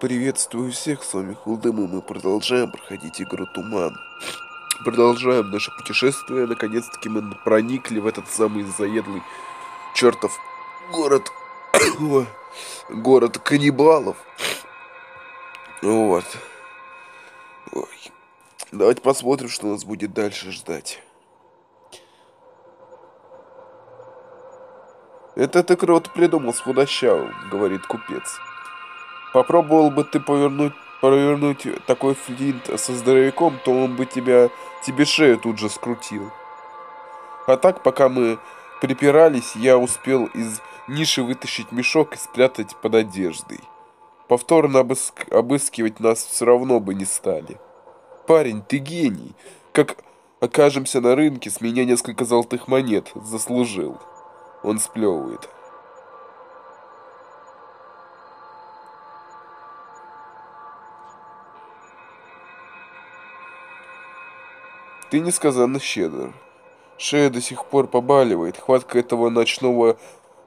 Приветствую всех, с вами Холдем, и мы продолжаем проходить игру Туман. Продолжаем наше путешествие, наконец-таки мы проникли в этот самый заедлый чертов город. Город каннибалов. Вот. Ой. Давайте посмотрим, что нас будет дальше ждать. Это ты круто придумал с худощавым, говорит купец. Попробовал бы ты провернуть такой флинт со здоровяком, то он бы тебе шею тут же скрутил. А так, пока мы припирались, я успел из ниши вытащить мешок и спрятать под одеждой. Повторно обыскивать нас все равно бы не стали. Парень, ты гений. Как окажемся на рынке, с меня несколько золотых монет. Заслужил. Он сплевывает. Ты несказанно щедр. Шея до сих пор побаливает. Хватка этого ночного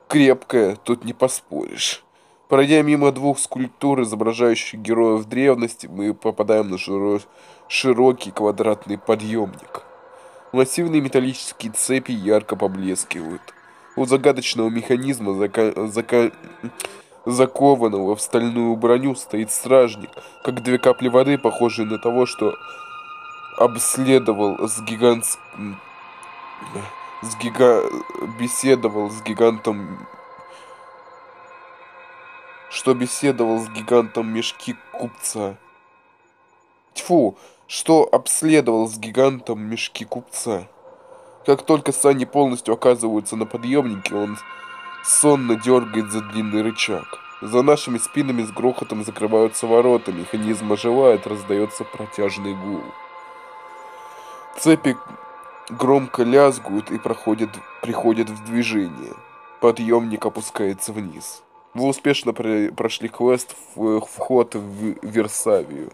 крепкая, тут не поспоришь. Пройдя мимо двух скульптур, изображающих героев древности, мы попадаем на широкий квадратный подъемник. Массивные металлические цепи ярко поблескивают. У загадочного механизма, закованного в стальную броню, стоит стражник, как две капли воды, похожие на того, что беседовал с гигантом мешки купца. Обследовал с гигантом мешки купца. Как только сани полностью оказываются на подъемнике, он сонно дергает за длинный рычаг. За нашими спинами с грохотом закрываются ворота, механизм оживает, раздается протяжный гул. Цепи громко лязгают и приходят в движение. Подъемник опускается вниз. Вы успешно прошли квест «Вход в Вирсавию».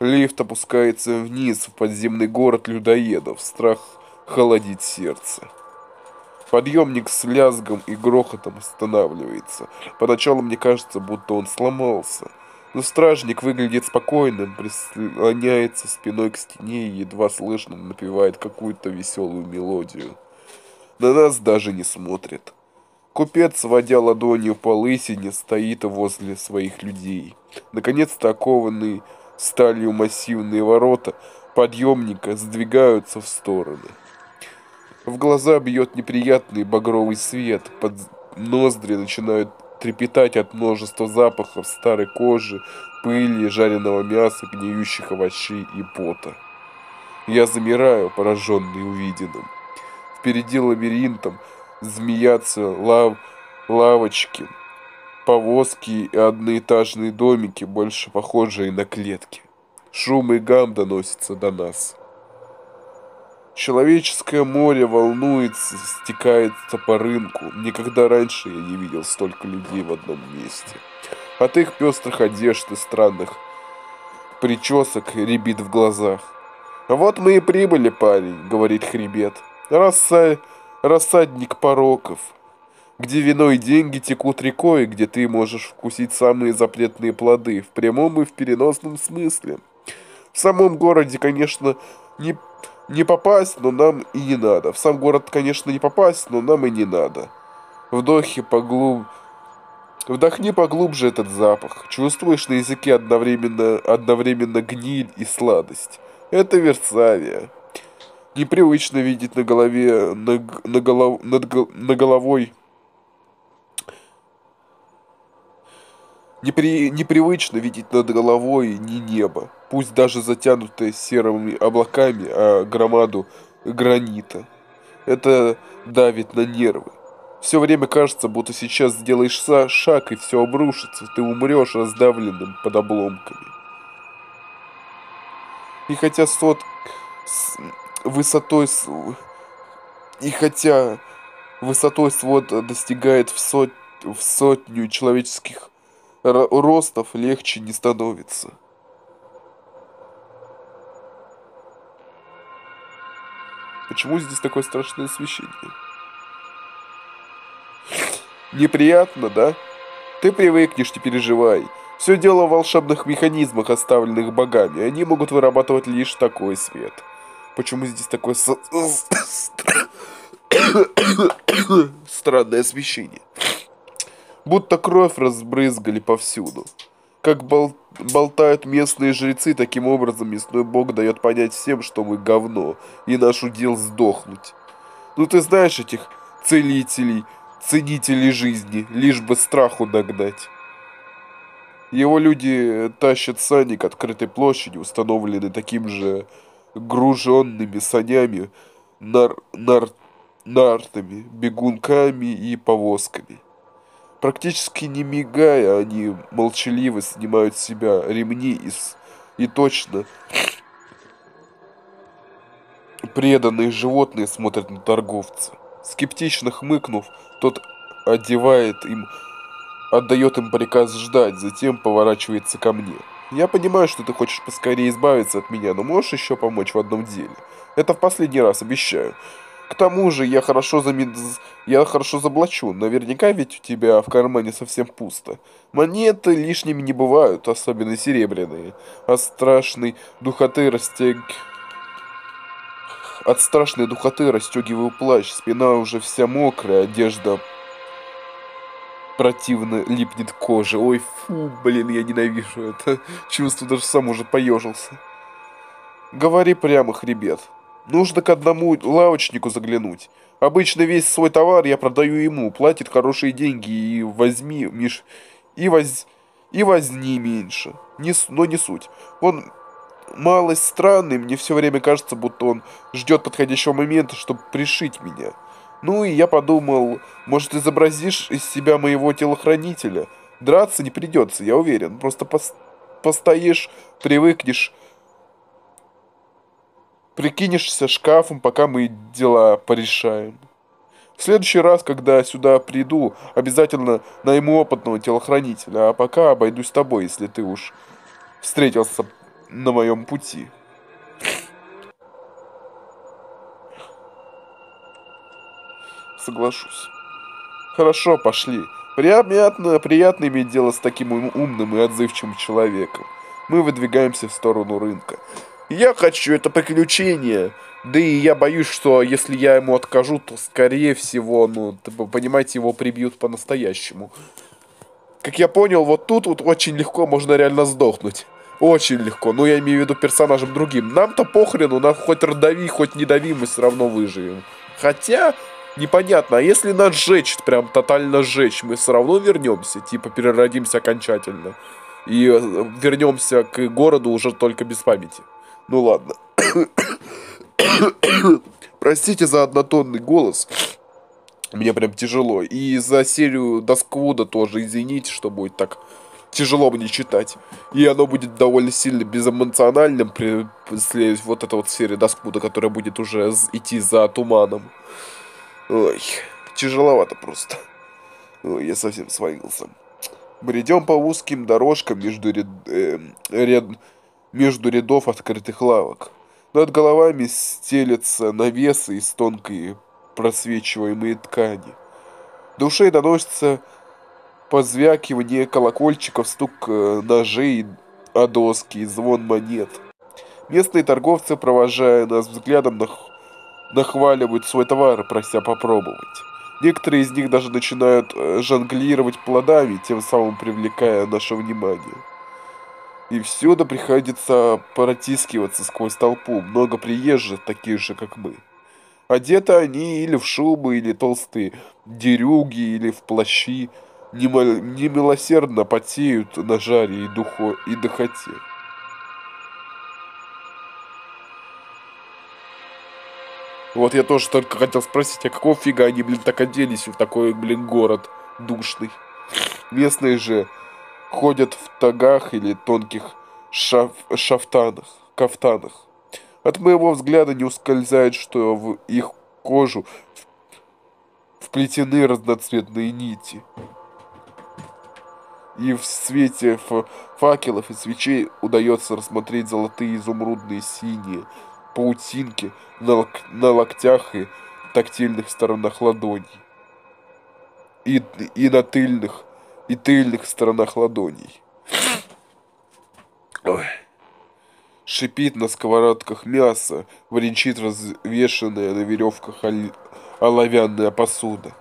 Лифт опускается вниз в подземный город людоедов. Страх холодит сердце. Подъемник с лязгом и грохотом останавливается. Поначалу мне кажется, будто он сломался. Но стражник выглядит спокойным, прислоняется спиной к стене и едва слышно напевает какую-то веселую мелодию. На нас даже не смотрит. Купец, водя ладонью по лысине, стоит возле своих людей. Наконец-то окованные сталью массивные ворота подъемника сдвигаются в стороны. В глаза бьет неприятный багровый свет, под ноздри начинают трепетать от множества запахов старой кожи, пыли, жареного мяса, гниющих овощей и пота. Я замираю, пораженный увиденным. Впереди лабиринтом змеятся лавочки, повозки и одноэтажные домики, больше похожие на клетки. Шум и гам доносятся до нас. Человеческое море волнуется, стекается по рынку. Никогда раньше я не видел столько людей в одном месте. От их пестрых одежд и странных причесок рябит в глазах. «Вот мы и прибыли, парень», — говорит хребет. «Рассадник пороков, где вино и деньги текут рекой, где ты можешь вкусить самые запретные плоды, в прямом и в переносном смысле. В самом городе, конечно, В сам город, конечно, не попасть, но нам и не надо. Вдохни поглубже этот запах. Чувствуешь на языке одновременно гниль и сладость. Это Вирсавия. Непривычно видеть непривычно видеть над головой ни небо, пусть даже затянутое серыми облаками, а громаду гранита. Это давит на нервы. Все время кажется, будто сейчас сделаешь шаг, и все обрушится, ты умрешь раздавленным под обломками. И хотя высотой свод достигает в сотню человеческих ростов, легче не становится. Почему здесь такое страшное освещение? Неприятно, да? Ты привыкнешь, не переживай. Все дело в волшебных механизмах, оставленных богами. Они могут вырабатывать лишь такой свет. Почему здесь такое странное освещение? Будто кровь разбрызгали повсюду. Как болтают местные жрецы, таким образом мясной бог дает понять всем, что мы говно, и наш удел сдохнуть. Ну ты знаешь этих целителей, ценителей жизни, лишь бы страху нагнать. Его люди тащат сани к открытой площади, установленной таким же груженными санями, нартами, бегунками и повозками. Практически не мигая, они молчаливо снимают с себя ремни и точно преданные животные смотрят на торговца. Скептично хмыкнув, тот отдает им приказ ждать, затем поворачивается ко мне. Я понимаю, что ты хочешь поскорее избавиться от меня, но можешь еще помочь в одном деле? Это в последний раз, обещаю. К тому же я хорошо заблачу, наверняка ведь у тебя в кармане совсем пусто. Монеты лишними не бывают, особенно серебряные. От страшной духоты расстегиваю плащ, спина уже вся мокрая, одежда противно липнет к коже. Ой, фу, блин, я ненавижу это чувство, даже сам уже поежился. Говори прямо, хребет. Нужно к одному лавочнику заглянуть. Обычно весь свой товар я продаю ему, платит хорошие деньги, и возьми меньше. Но не суть. Он малость странный, мне все время кажется, будто он ждет подходящего момента, чтобы пришить меня. Ну и я подумал, может, изобразишь из себя моего телохранителя. Драться не придется, я уверен. Просто постоишь, привыкнешь, прикинешься шкафом, пока мы дела порешаем. В следующий раз, когда сюда приду, обязательно найму опытного телохранителя, а пока обойдусь с тобой, если ты уж встретился на моем пути. Соглашусь. Хорошо, пошли. Приятно иметь дело с таким умным и отзывчивым человеком. Мы выдвигаемся в сторону рынка. Я хочу это приключение. Да и я боюсь, что если я ему откажу, то скорее всего, понимаете, его прибьют по-настоящему. Как я понял, вот тут вот очень легко можно реально сдохнуть. Очень легко. Ну, я имею в виду персонажем другим. Нам-то похрену, нам хоть радави, хоть не дави, мы все равно выживем. Хотя... непонятно, а если нас сжечь, прям тотально сжечь, мы все равно вернемся, типа переродимся окончательно. И вернемся к городу уже только без памяти. Ну ладно. Простите за однотонный голос. Мне прям тяжело. И за серию Досквуда тоже извините, что будет так тяжело мне читать. И оно будет довольно сильно безэмоциональным после вот этой вот серии Досквуда, которая будет уже идти за туманом. Ой, тяжеловато просто. Ой, я совсем свалился. Бредем по узким дорожкам между рядов открытых лавок. Над головами стелятся навесы из тонкой просвечиваемой ткани. До ушей доносится позвякивание колокольчиков, стук ножей о доски и звон монет. Местные торговцы, провожая нас взглядом, нахваливают свой товар, прося попробовать. Некоторые из них даже начинают жонглировать плодами, тем самым привлекая наше внимание. И всюду приходится протискиваться сквозь толпу. Много приезжих, таких же, как мы. Одеты они или в шубы, или толстые дерюги, или в плащи. Немилосердно потеют на жаре и духоте. Вот я тоже только хотел спросить, а какого фига они, блин, так оделись в такой, блин, город душный? Местные же ходят в тагах или тонких кафтанах. От моего взгляда не ускользает, что в их кожу вплетены разноцветные нити. И в свете факелов и свечей удается рассмотреть золотые, изумрудные, синие паутинки на локтях и тактильных сторонах ладоней. И на тыльных сторонах ладоней. Ой. Шипит на сковородках мясо, бренчит развешенная на веревках оловянная посуда.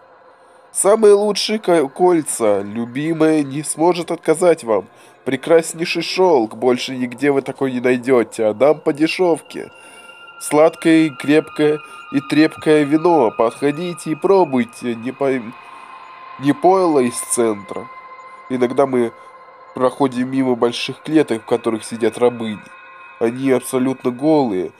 Самые лучшие кольца, любимая, не сможет отказать вам. Прекраснейший шелк, больше нигде вы такой не найдете, а дам по дешевке. Сладкое и крепкое и трепкое вино, подходите и пробуйте, не пойло из центра. Иногда мы проходим мимо больших клеток, в которых сидят рабыни. Они абсолютно голые,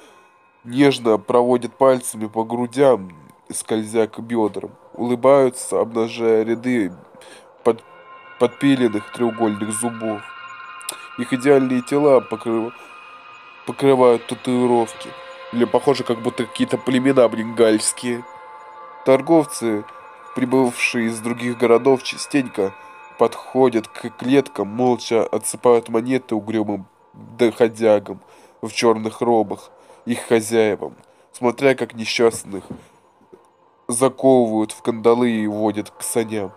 нежно проводят пальцами по грудям, скользя к бедрам, улыбаются, обнажая ряды подпиленных треугольных зубов. Их идеальные тела покрывают татуировки, или похоже, как будто какие-то племена бенгальские. Торговцы, прибывшие из других городов, частенько подходят к клеткам, молча отсыпают монеты угрюмым доходягам в черных робах, их хозяевам, смотря как несчастных заковывают в кандалы и водят к саням.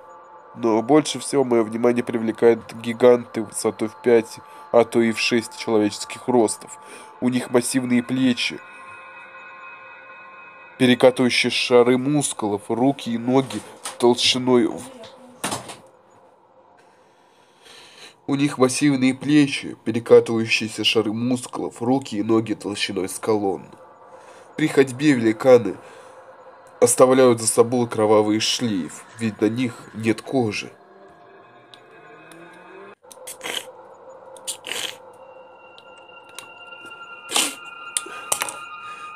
Но больше всего мое внимание привлекают гиганты высотой в 5, а то и в 6 человеческих ростов. У них массивные плечи, перекатывающие шары мускулов, руки и ноги толщиной в... При ходьбе великаны оставляют за собой кровавый шлейф, ведь на них нет кожи.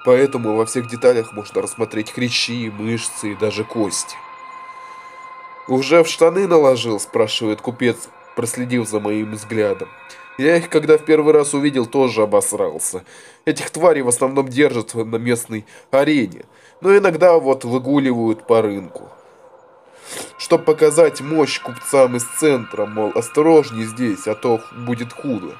Поэтому во всех деталях можно рассмотреть хрящи, мышцы и даже кости. «Уже в штаны наложил?» – спрашивает купец, проследив за моим взглядом. Я их, когда в первый раз увидел, тоже обосрался. Этих тварей в основном держат на местной арене, но иногда вот выгуливают по рынку, чтобы показать мощь купцам из центра, мол, осторожней здесь, а то будет худо.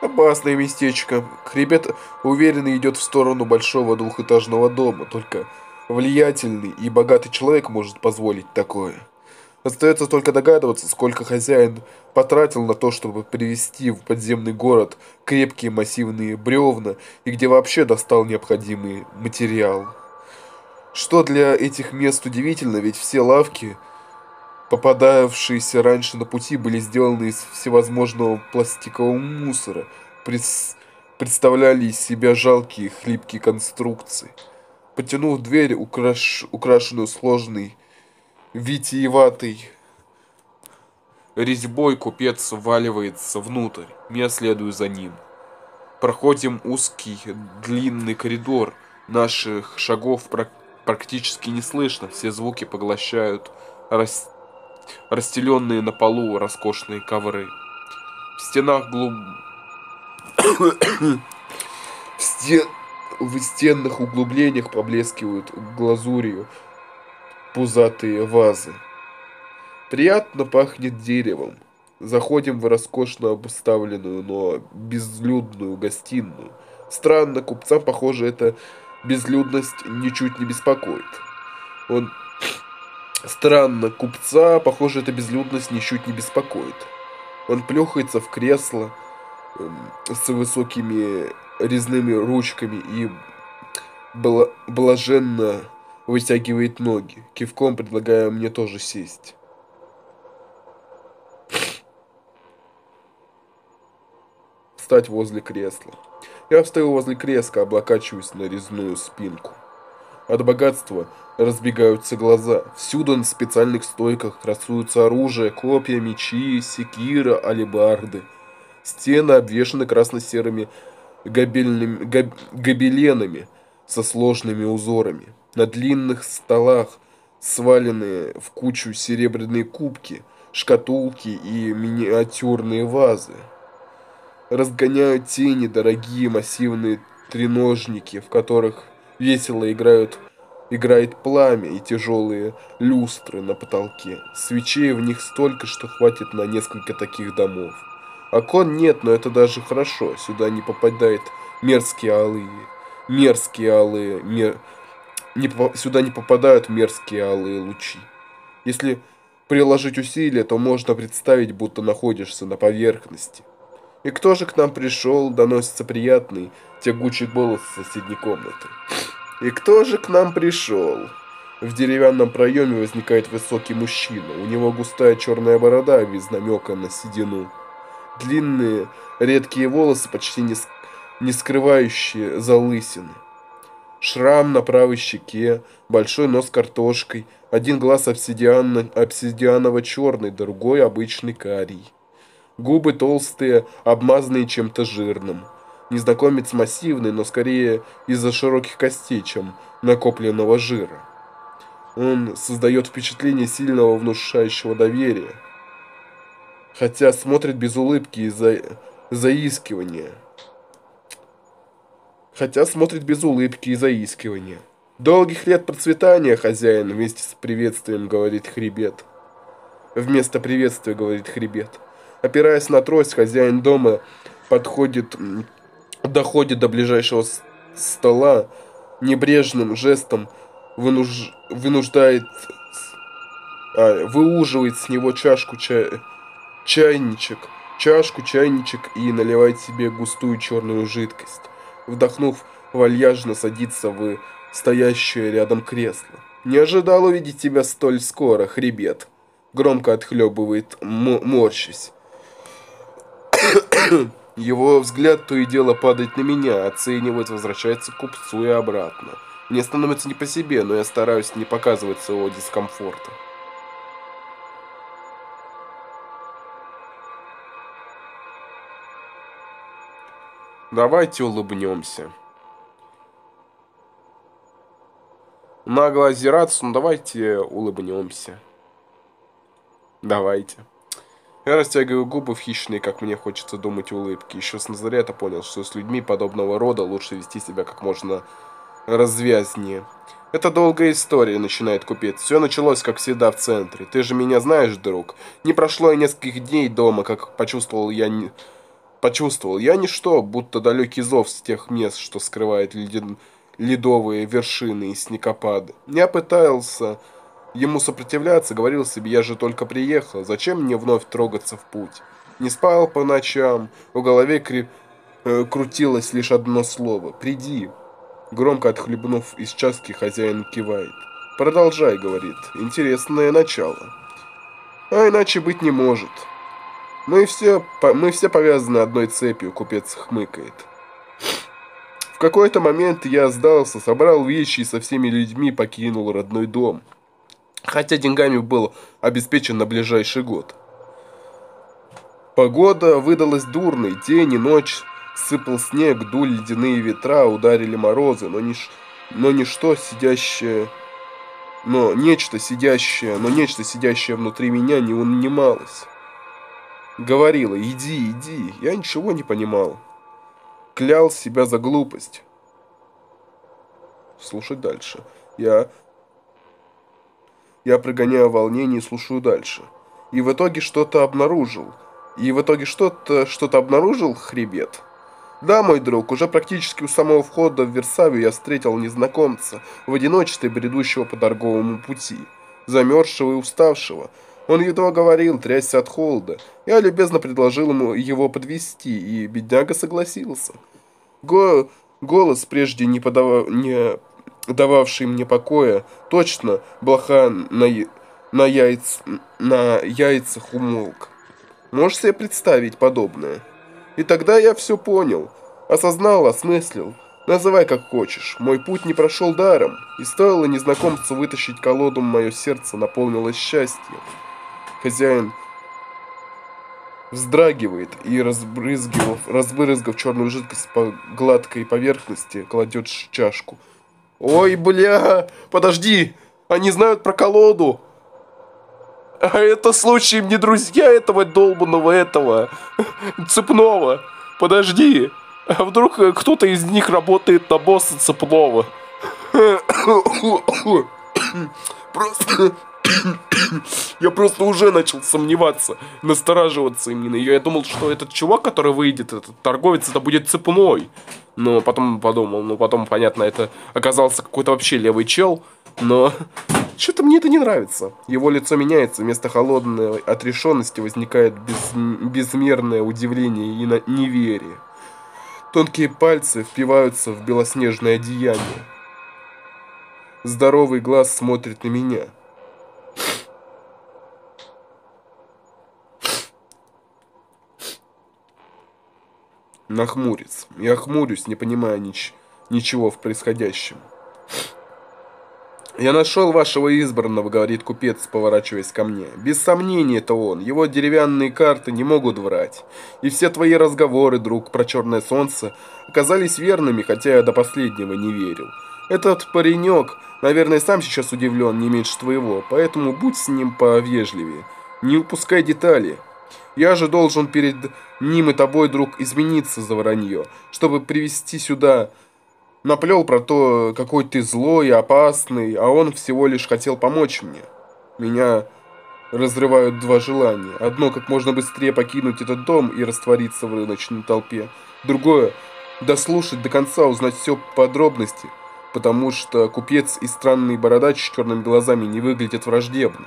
Опасное местечко. Хребет уверенно идет в сторону большого двухэтажного дома, только влиятельный и богатый человек может позволить такое. Остается только догадываться, сколько хозяин потратил на то, чтобы привезти в подземный город крепкие массивные бревна и где вообще достал необходимый материал. Что для этих мест удивительно, ведь все лавки, попадавшиеся раньше на пути, были сделаны из всевозможного пластикового мусора, представляли из себя жалкие хлипкие конструкции. Потянув дверь, украшенную сложной витиеватой резьбой, купец вваливается внутрь. Я следую за ним. Проходим узкий, длинный коридор. Наших шагов практически не слышно. Все звуки поглощают расстеленные на полу роскошные ковры. В стенах В стенных углублениях поблескивают глазурью пузатые вазы. Приятно пахнет деревом. Заходим в роскошно обставленную, но безлюдную гостиную. Странно, купца, похоже, эта безлюдность ничуть не беспокоит. Он плюхается в кресло с высокими резными ручками и блаженно вытягивает ноги, кивком предлагая мне тоже сесть. Встать возле кресла. Я встаю возле кресла, облокачиваюсь на резную спинку. От богатства разбегаются глаза. Всюду на специальных стойках красуются оружие, копья, мечи, секира, алебарды. Стены обвешаны красно-серыми гобеленами со сложными узорами. На длинных столах свалены в кучу серебряные кубки, шкатулки и миниатюрные вазы. Разгоняют тени дорогие массивные треножники, в которых весело играет пламя, и тяжелые люстры на потолке. Свечей в них столько, что хватит на несколько таких домов. Окон нет, но это даже хорошо. Сюда не попадает сюда не попадают мерзкие алые лучи. Если приложить усилия, то можно представить, будто находишься на поверхности. И кто же к нам пришел, доносится приятный, тягучий голос с соседней комнаты. И кто же к нам пришел? В деревянном проеме возникает высокий мужчина. У него густая черная борода, без намека на седину. Длинные, редкие волосы, почти не скрывающие залысины. Шрам на правой щеке, большой нос картошкой, один глаз обсидианово-черный, другой обычный карий. Губы толстые, обмазанные чем-то жирным. Незнакомец массивный, но скорее из-за широких костей, чем накопленного жира. Он создает впечатление сильного внушающего доверия, хотя смотрит без улыбки и заискивания. Долгих лет процветания, хозяин, вместе с приветствием говорит хребет. Вместо приветствия говорит хребет. Опираясь на трость, хозяин дома доходит до ближайшего стола, небрежным жестом выуживает с него чашку-чайничек и наливает себе густую черную жидкость. Вдохнув, вальяжно садится в стоящее рядом кресло. «Не ожидал увидеть тебя столь скоро, хребет», — громко отхлебывает, морщись. Его взгляд то и дело падает на меня, оценивает, возвращается к купцу и обратно. Мне становится не по себе, но я стараюсь не показывать своего дискомфорта. Давайте улыбнемся. Нагло озираться, но давайте улыбнемся. Давайте. Я растягиваю губы в хищные, как мне хочется думать, улыбки. Еще с назарета понял, что с людьми подобного рода лучше вести себя как можно развязнее. Это долгая история, начинает купец. Все началось, как всегда, в центре. Ты же меня знаешь, друг. Не прошло и нескольких дней дома, как почувствовал я ничто, будто далекий зов с тех мест, что скрывает ледовые вершины и снегопады. Я пытался ему сопротивляться, говорил себе: я же только приехал, зачем мне вновь трогаться в путь? Не спал по ночам, в голове крутилось лишь одно слово: приди. Громко отхлебнув из чашки, хозяин кивает. Продолжай, говорит, интересное начало. А иначе быть не может. Мы все повязаны одной цепью, купец хмыкает. В какой-то момент я сдался, собрал вещи и со всеми людьми покинул родной дом. Хотя деньгами был обеспечен на ближайший год. Погода выдалась дурной, день и ночь, сыпал снег, дули ледяные ветра, ударили морозы, но нечто, сидящее внутри меня, не унималось. Говорила: иди, иди. Я ничего не понимал. Клял себя за глупость. Слушать дальше. Я прогоняю волнение и слушаю дальше. И в итоге что-то обнаружил. Что-то обнаружил, хребет? Да, мой друг, уже практически у самого входа в Вирсавию я встретил незнакомца, в одиночестве бредущего по торговому пути, замерзшего и уставшего. Он едва говорил, трясся от холода. Я любезно предложил ему его подвести, и бедняга согласился. Голос, прежде не дававший мне покоя, точно блоха на яйцах умолк. Можешь себе представить подобное? И тогда я все понял, осознал, осмыслил. Называй как хочешь, мой путь не прошел даром, и стоило незнакомцу вытащить колоду, мое сердце наполнилось счастьем. Хозяин вздрагивает и, разбрызгав черную жидкость по гладкой поверхности, кладет чашку. «Ой, бля, подожди, они знают про колоду! А это случаем не друзья этого долбаного цепного! Подожди, а вдруг кто-то из них работает на босса цепного?» Я просто уже начал сомневаться, настораживаться именно. Я думал, что этот чувак, который выйдет, этот торговец, это будет цепной. Но потом подумал, понятно, это оказался какой-то вообще левый чел. Но Что-то мне это не нравится. Его лицо меняется, вместо холодной отрешенности возникает безмерное удивление и неверие. Тонкие пальцы впиваются в белоснежное одеяние. Здоровый глаз смотрит на меня. Нахмурится. Я хмурюсь, не понимая ничего в происходящем. «Я нашел вашего избранного», — говорит купец, поворачиваясь ко мне. «Без сомнения, это он. Его деревянные карты не могут врать. И все твои разговоры, друг, про черное солнце оказались верными, хотя я до последнего не верил. Этот паренек, наверное, сам сейчас удивлен не меньше твоего, поэтому будь с ним повежливее. Не упускай детали. Я же должен перед ним и тобой, друг, измениться за вранье, чтобы привести сюда... Наплел про то, какой ты злой и опасный, а он всего лишь хотел помочь мне. Меня разрывают два желания. Одно, как можно быстрее покинуть этот дом и раствориться в рыночной толпе. Другое, дослушать до конца, узнать все подробности, потому что купец и странный бородач с черными глазами не выглядят враждебно.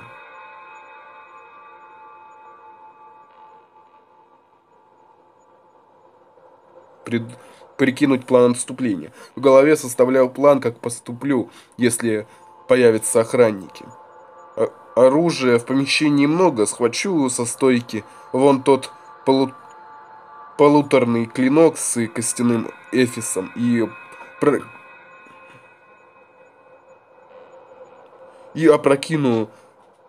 Прикинуть план отступления. В голове составляю план, как поступлю, если появятся охранники. Оружия в помещении много, схвачу со стойки вон тот полуторный клинок с костяным эфисом и опрокину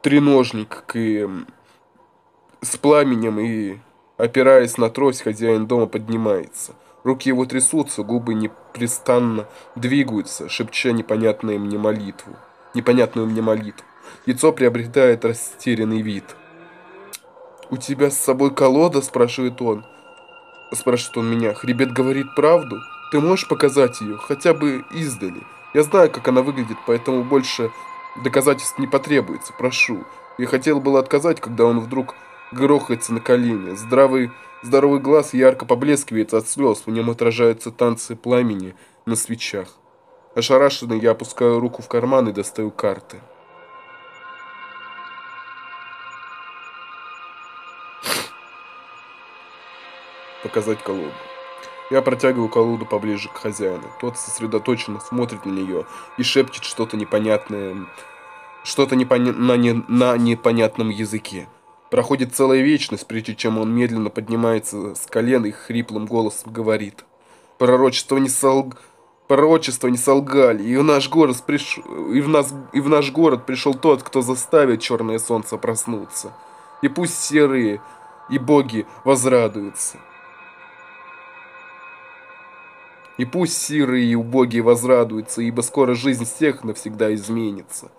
треножник с пламенем, и, опираясь на трость, хозяин дома поднимается. Руки его трясутся, губы непрестанно двигаются, шепча непонятную мне молитву. Лицо приобретает растерянный вид. «У тебя с собой колода?» — спрашивает он меня. «Хребет говорит правду? Ты можешь показать ее? Хотя бы издали. Я знаю, как она выглядит, поэтому больше доказательств не потребуется. Прошу». Я хотел было отказать, когда он вдруг... грохается на колени. Здоровый глаз ярко поблескивает от слез. В нем отражаются танцы пламени на свечах. Ошарашенный, я опускаю руку в карман и достаю карты. Показать колоду. Я протягиваю колоду поближе к хозяину. Тот сосредоточенно смотрит на нее и шепчет что-то непонятное. На непонятном языке. Проходит целая вечность, прежде чем он медленно поднимается с колен и хриплым голосом говорит. Пророчества не солгали, и в наш город пришел тот, кто заставит черное солнце проснуться. И пусть серые и боги возрадуются. И пусть серые и убогие возрадуются, ибо скоро жизнь всех навсегда изменится.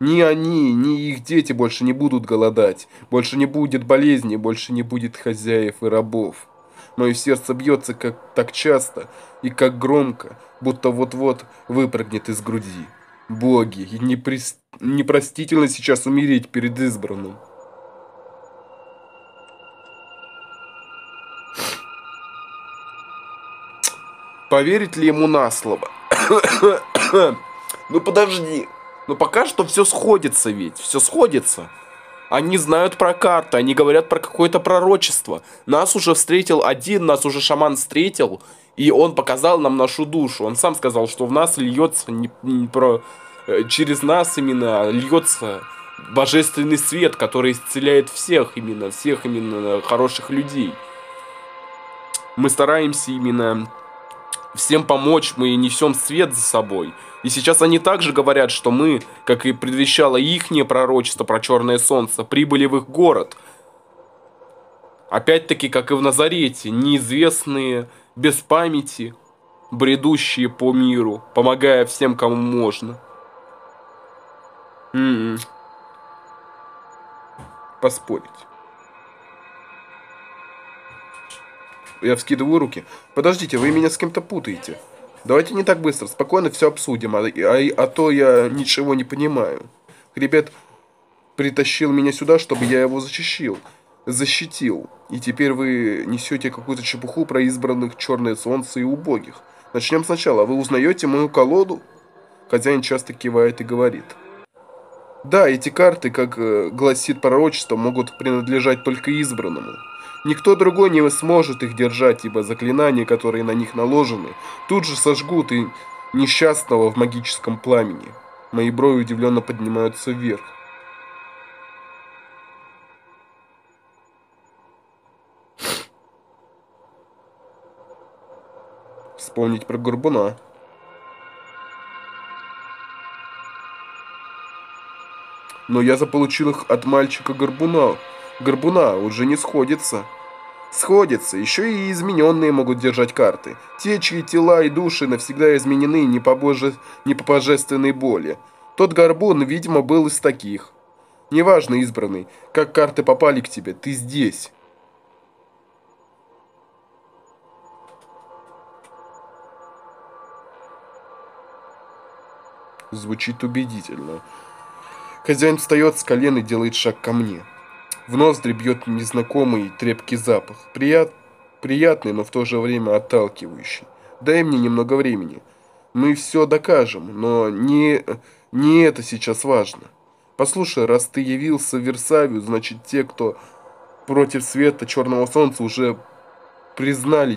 Ни они, ни их дети больше не будут голодать, больше не будет болезней, больше не будет хозяев и рабов. Мое сердце бьется так часто и как громко, будто вот-вот выпрыгнет из груди. Боги, непростительно сейчас умереть перед избранным. Поверить ли ему на слово? Ну подожди. Но пока что все сходится ведь, все сходится. Они знают про карты, они говорят про какое-то пророчество. Нас уже встретил один, нас уже шаман встретил, и он показал нам нашу душу. Он сам сказал, что в нас льется, через нас именно льется божественный свет, который исцеляет всех именно хороших людей. Мы стараемся именно... всем помочь, мы несем свет за собой. И сейчас они также говорят, что мы, как и предвещало ихнее пророчество про черное солнце, прибыли в их город. Опять-таки, как и в Назарете, неизвестные, без памяти, бредущие по миру, помогая всем, кому можно. Поспорить. Я вскидываю руки. Подождите, вы меня с кем-то путаете. Давайте не так быстро, спокойно все обсудим, а то я ничего не понимаю. Хребет притащил меня сюда, чтобы я его защитил. И теперь вы несете какую-то чепуху про избранных, черное солнце и убогих. Начнем сначала. Вы узнаете мою колоду? Хозяин часто кивает и говорит. Да, эти карты, как гласит пророчество, могут принадлежать только избранному. Никто другой не сможет их держать, ибо заклинания, которые на них наложены, тут же сожгут и несчастного в магическом пламени. Мои брови удивленно поднимаются вверх. Вспомнить про Горбуна. Но я заполучил их от мальчика Горбуна. Горбуна уже не сходится. Сходится. Еще и измененные могут держать карты. Те, чьи тела и души навсегда изменены не по божественной боли. Тот Горбун, видимо, был из таких. Неважно, избранный, как карты попали к тебе, ты здесь. Звучит убедительно. Хозяин встает с колен и делает шаг ко мне. В ноздри бьет незнакомый трепкий запах. Приятный, но в то же время отталкивающий. Дай мне немного времени. Мы все докажем, но не это сейчас важно. Послушай, раз ты явился в Вирсавию, значит те, кто против света черного солнца, уже прознали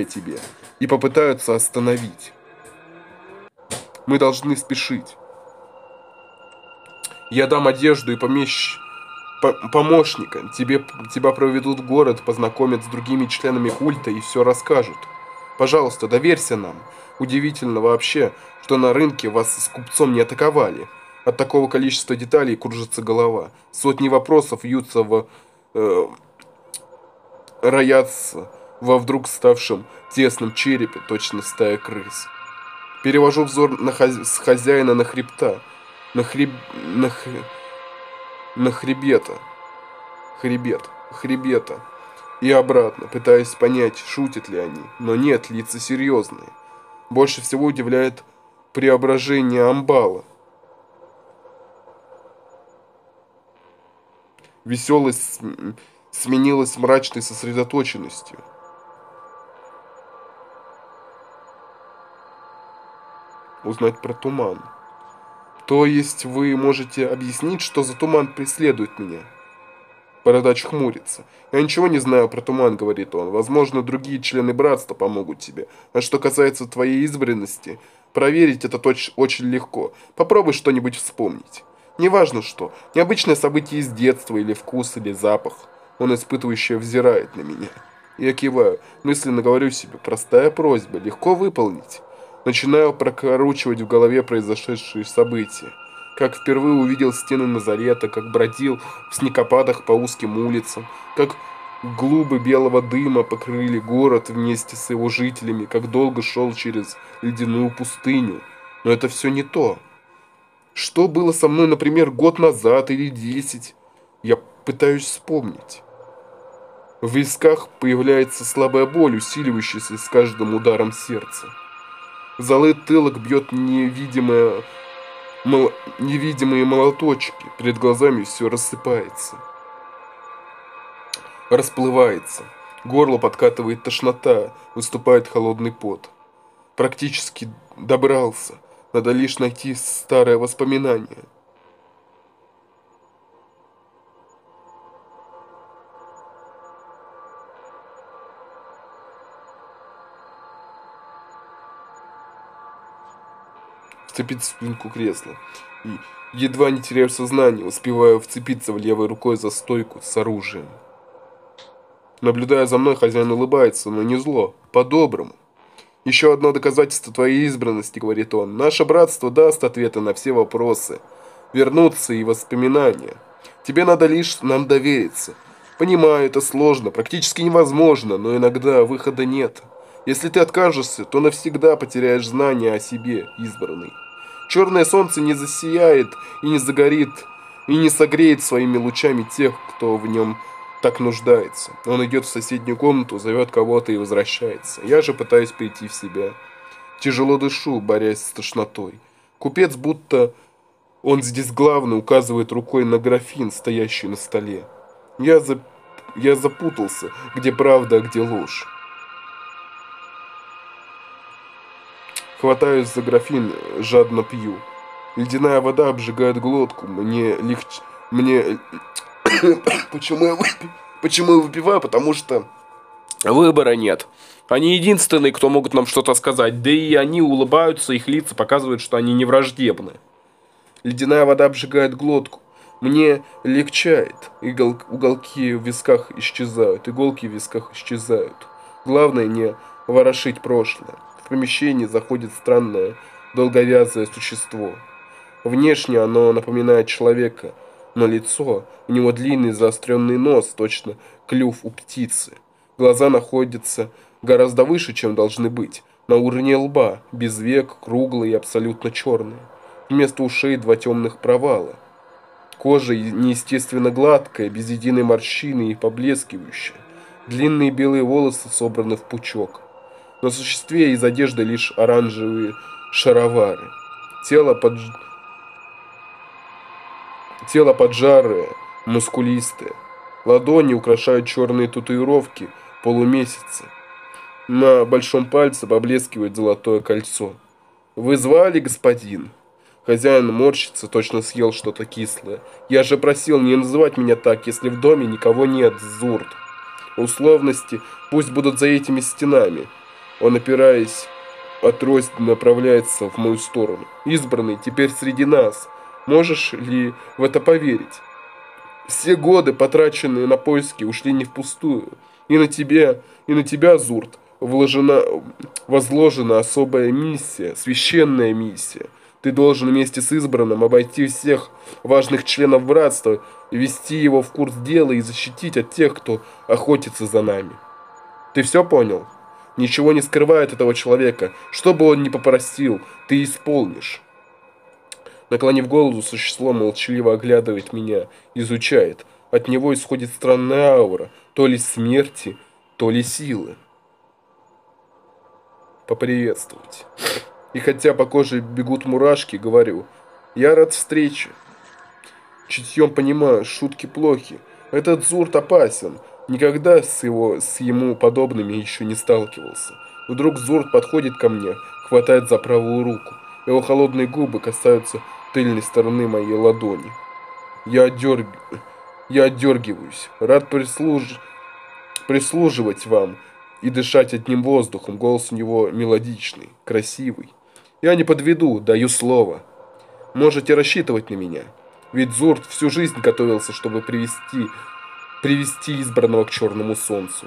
о тебе и попытаются остановить. Мы должны спешить. Я дам одежду и помощника. Тебя проведут в город, познакомят с другими членами культа и все расскажут. Пожалуйста, доверься нам. Удивительно вообще, что на рынке вас с купцом не атаковали. От такого количества деталей кружится голова. Сотни вопросов вьются роятся во вдруг ставшем тесном черепе, точно стая крыс. Перевожу взор с хозяина на хребта. На хребета. И обратно, пытаясь понять, шутят ли они. Но нет, лица серьезные. Больше всего удивляет преображение Амбала. Веселость сменилась мрачной сосредоточенностью. Узнать про туман. То есть вы можете объяснить, что за туман преследует меня? Бородач хмурится. Я ничего не знаю про туман, говорит он. Возможно, другие члены братства помогут тебе. А что касается твоей избранности, проверить это очень легко. Попробуй что-нибудь вспомнить. Неважно что. Необычное событие из детства, или вкус, или запах. Он испытывающе взирает на меня. Я киваю. Мысленно говорю себе: простая просьба, легко выполнить. Начинаю прокручивать в голове произошедшие события. Как впервые увидел стены Назарета, как бродил в снегопадах по узким улицам, как глыбы белого дыма покрыли город вместе с его жителями, как долго шел через ледяную пустыню. Но это все не то. Что было со мной, например, год назад или 10? Я пытаюсь вспомнить. В висках появляется слабая боль, усиливающаяся с каждым ударом сердца. В затылок бьет невидимые молоточки. Перед глазами все рассыпается. Расплывается. Горло подкатывает тошнота. Выступает холодный пот. Практически добрался. Надо лишь найти старое воспоминание. Вцепиться в спинку кресла. И, едва не теряю сознание, успеваю вцепиться в левой рукой за стойку с оружием. Наблюдая за мной, хозяин улыбается, но не зло, по-доброму. «Еще одно доказательство твоей избранности», — говорит он. «Наше братство даст ответы на все вопросы. Вернутся и воспоминания. Тебе надо лишь нам довериться. Понимаю, это сложно, практически невозможно, но иногда выхода нет. Если ты откажешься, то навсегда потеряешь знания о себе, избранный. Черное солнце не засияет и не загорит, и не согреет своими лучами тех, кто в нем так нуждается. Он идет в соседнюю комнату, зовет кого-то и возвращается. Я же пытаюсь прийти в себя. Тяжело дышу, борясь с тошнотой. Купец, будто он здесь главный, указывает рукой на графин, стоящий на столе. Я запутался, где правда, а где ложь. Хватаюсь за графин, жадно пью. Ледяная вода обжигает глотку. Мне легче... Мне... Почему я выпиваю? Потому что выбора нет. Они единственные, кто могут нам что-то сказать. Да и они улыбаются, их лица показывают, что они не враждебны. Ледяная вода обжигает глотку. Мне легчает. Уголки в висках исчезают. Иголки в висках исчезают. Главное не ворошить прошлое. В помещение заходит странное, долговязое существо. Внешне оно напоминает человека, но лицо, у него длинный заостренный нос, точно клюв у птицы. Глаза находятся гораздо выше, чем должны быть, на уровне лба, без век, круглые и абсолютно черные. Вместо ушей два темных провала. Кожа неестественно гладкая, без единой морщины и поблескивающая. Длинные белые волосы собраны в пучок. На существе из одежды лишь оранжевые шаровары. Тело поджарое, мускулистое. Ладони украшают черные татуировки полумесяца. На большом пальце поблескивает золотое кольцо. «Вы звали, господин?» Хозяин морщится, точно съел что-то кислое. «Я же просил не называть меня так, если в доме никого нет, Зурд. Условности пусть будут за этими стенами». Он, опираясь от трость, направляется в мою сторону. «Избранный теперь среди нас. Можешь ли в это поверить? Все годы, потраченные на поиски, ушли не впустую. И на тебя, Зурд, возложена особая миссия, священная миссия. Ты должен вместе с избранным обойти всех важных членов братства, ввести его в курс дела и защитить от тех, кто охотится за нами. Ты все понял? Ничего не скрывает этого человека. Что бы он ни попросил, ты исполнишь». Наклонив голову, существо молчаливо оглядывает меня, изучает. От него исходит странная аура, то ли смерти, то ли силы. «Поприветствовать». И хотя по коже бегут мурашки, говорю: «Я рад встрече». Чутьем понимаю, шутки плохи. Этот Зурд опасен. Никогда с ему подобными еще не сталкивался. Вдруг Зурд подходит ко мне, хватает за правую руку. Его холодные губы касаются тыльной стороны моей ладони. Я отдергиваюсь. Рад прислуживать вам и дышать одним воздухом. Голос у него мелодичный, красивый. Я не подведу, даю слово. Можете рассчитывать на меня. Ведь Зурд всю жизнь готовился, чтобы привести избранного к черному солнцу.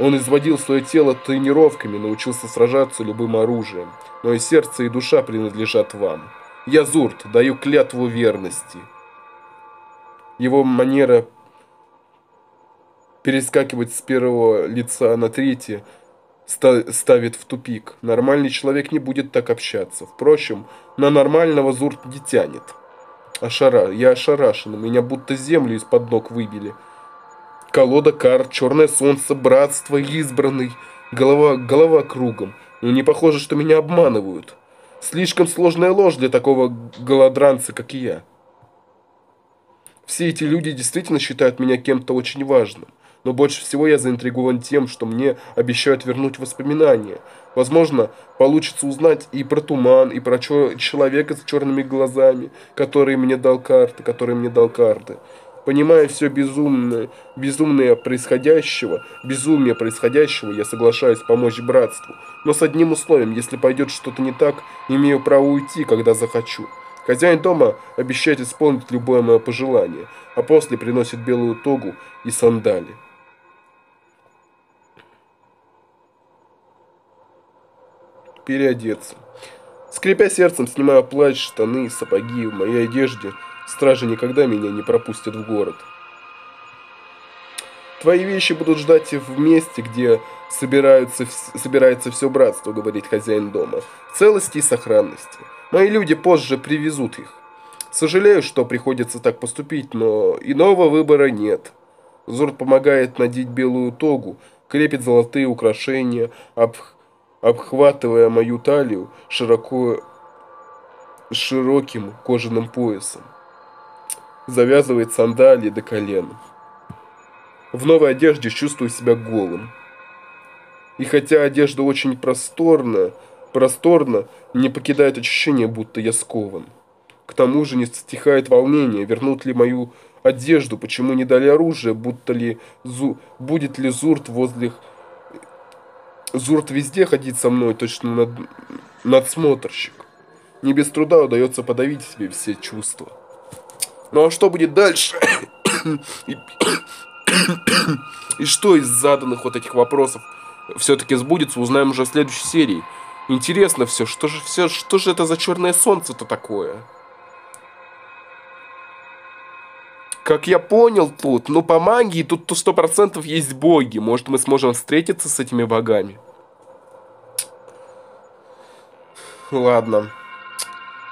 Он изводил свое тело тренировками, научился сражаться любым оружием. Но и сердце, и душа принадлежат вам. Я, Зурд, даю клятву верности. Его манера перескакивать с первого лица на третье ставит в тупик. Нормальный человек не будет так общаться. Впрочем, на нормального Зурд не тянет. Я ошарашен, меня будто землю из-под ног выбили. Колода карт, черное солнце, братство, избранный. Голова кругом. Но не похоже, что меня обманывают. Слишком сложная ложь для такого голодранца, как и я. Все эти люди действительно считают меня кем-то очень важным. Но больше всего я заинтригован тем, что мне обещают вернуть воспоминания. Возможно, получится узнать и про туман, и про человека с черными глазами, который мне дал карты. Понимая все безумие происходящего, я соглашаюсь помочь братству. Но с одним условием: если пойдет что-то не так, имею право уйти, когда захочу. Хозяин дома обещает исполнить любое мое пожелание, а после приносит белую тогу и сандали. Переодеться. Скрипя сердцем, снимаю плащ, штаны, сапоги. В моей одежде стражи никогда меня не пропустят в город. «Твои вещи будут ждать в месте, где собирается все братство», — говорит хозяин дома. «В целости и сохранности. Мои люди позже привезут их. Сожалею, что приходится так поступить, но иного выбора нет». Зурд помогает надеть белую тогу, крепит золотые украшения, обхватывая мою талию широким кожаным поясом. Завязывает сандалии до колен. В новой одежде чувствую себя голым. И хотя одежда очень просторная, Просторно, не покидает ощущение, будто я скован. К тому же не стихает волнение, вернут ли мою одежду, почему не дали оружие, будет ли Зурд возле... Зурд везде ходить со мной, точно надсмотрщик. Не без труда удается подавить в себе все чувства. Ну а что будет дальше? И что из заданных вот этих вопросов все-таки сбудется, узнаем уже в следующей серии. Интересно все, что же это за черное солнце-то такое? Как я понял тут, ну по магии тут 100% есть боги. Может, мы сможем встретиться с этими богами? Ладно.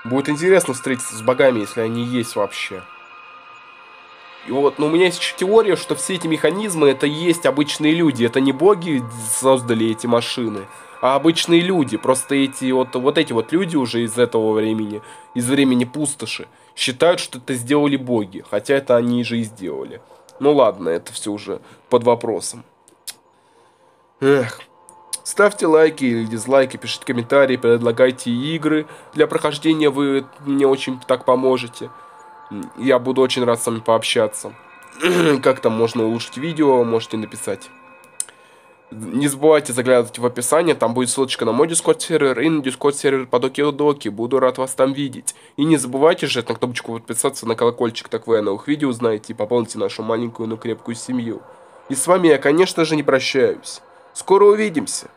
Будет интересно встретиться с богами, если они есть вообще. И вот, но у меня есть еще теория, что все эти механизмы, это и есть обычные люди. Это не боги создали эти машины, а обычные люди. Просто эти вот люди уже из этого времени, из времени пустоши, считают, что это сделали боги. Хотя это они же и сделали. Ну ладно, это все уже под вопросом. Эх. Ставьте лайки или дизлайки, пишите комментарии, предлагайте игры для прохождения, вы мне очень так поможете. Я буду очень рад с вами пообщаться. Как там можно улучшить видео, можете написать. Не забывайте заглядывать в описание, там будет ссылочка на мой Discord сервер и на Discord сервер по Доки Доки. Буду рад вас там видеть. И не забывайте жать на кнопочку подписаться, на колокольчик, так вы о новых видео узнаете и пополните нашу маленькую, но крепкую семью. И с вами я, конечно же, не прощаюсь. Скоро увидимся!